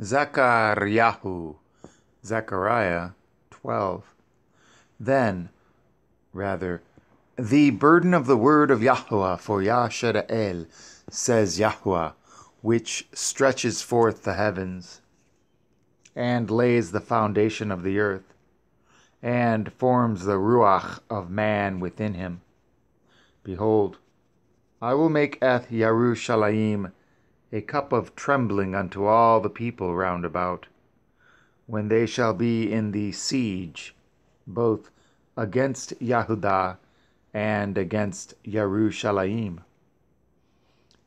Zacharyahu, Zechariah 12. Then, rather, the burden of the word of Yahuwah for Yahshara'el, says Yahuwah, which stretches forth the heavens, and lays the foundation of the earth, and forms the ruach of man within him. Behold, I will make at Yerushalayim a cup of trembling unto all the people round about, when they shall be in the siege, both against Yahudah and against Yerushalayim.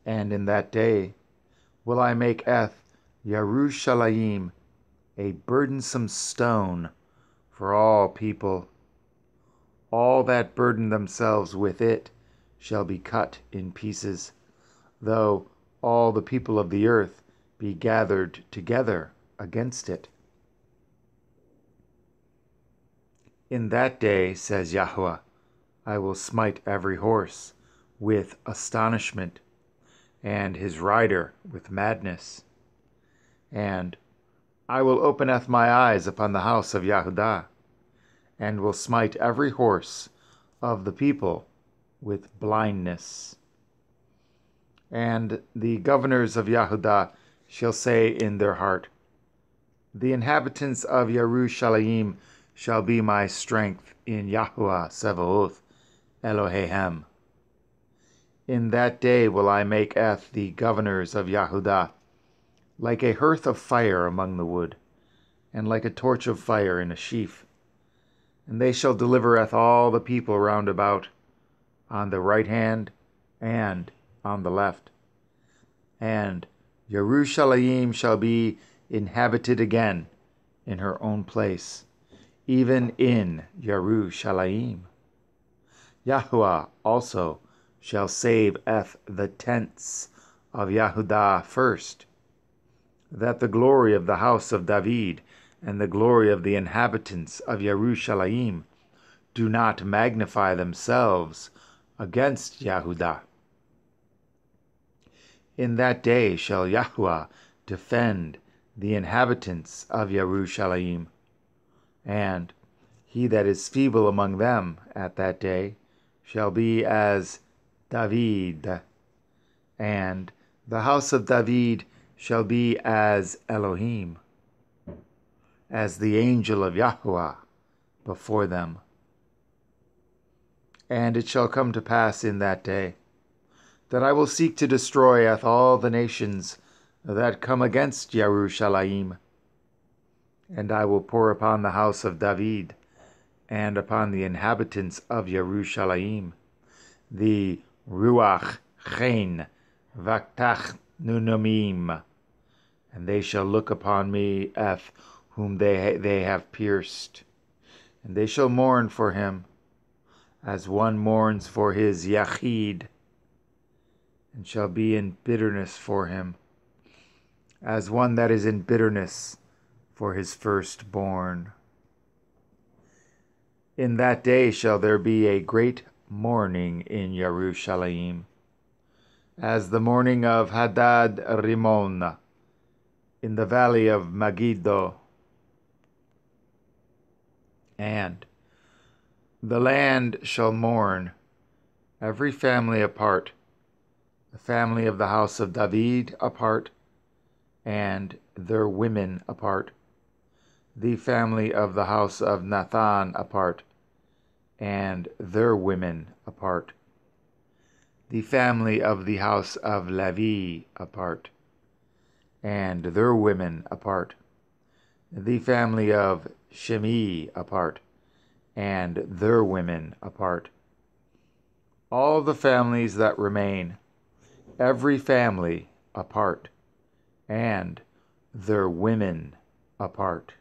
And in that day will I make eth Yerushalayim a burdensome stone for all people. All that burden themselves with it shall be cut in pieces, though all the people of the earth be gathered together against it. In that day, says Yahuwah, I will smite every horse with astonishment, and his rider with madness. And I will openeth my eyes upon the house of Yahudah, and will smite every horse of the people with blindness. And the governors of Yahudah shall say in their heart, the inhabitants of Yerushalayim shall be my strength in Yahuwah Seva'oth Eloheihem. In that day will I make eth the governors of Yahudah like a hearth of fire among the wood, and like a torch of fire in a sheaf. And they shall delivereth all the people round about, on the right hand and on the left. And Yerushalayim shall be inhabited again in her own place, even in Yerushalayim. Yahuwah also shall save eth the tents of Yahudah first, that the glory of the house of David and the glory of the inhabitants of Yerushalayim do not magnify themselves against Yahudah. In that day shall Yahuwah defend the inhabitants of Yerushalayim, and he that is feeble among them at that day shall be as David, and the house of David shall be as Elohim, as the angel of Yahuwah before them. And it shall come to pass in that day, that I will seek to destroy all the nations that come against Yerushalayim, and I will pour upon the house of David, and upon the inhabitants of Yerushalayim, the ruach Chen Vaktach Nunumim, and they shall look upon me eth whom they have pierced, and they shall mourn for him, as one mourns for his Yachid, and shall be in bitterness for him, as one that is in bitterness for his firstborn. In that day shall there be a great mourning in Yerushalayim, as the mourning of Hadad-Rimon in the valley of Megiddo. And the land shall mourn, every family apart, the family of the house of David apart, and their women apart, the family of the house of Nathan apart, and their women apart, the family of the house of Levi apart, and their women apart, the family of Shimei apart, and their women apart, all the families that remain, every family apart, and their women apart.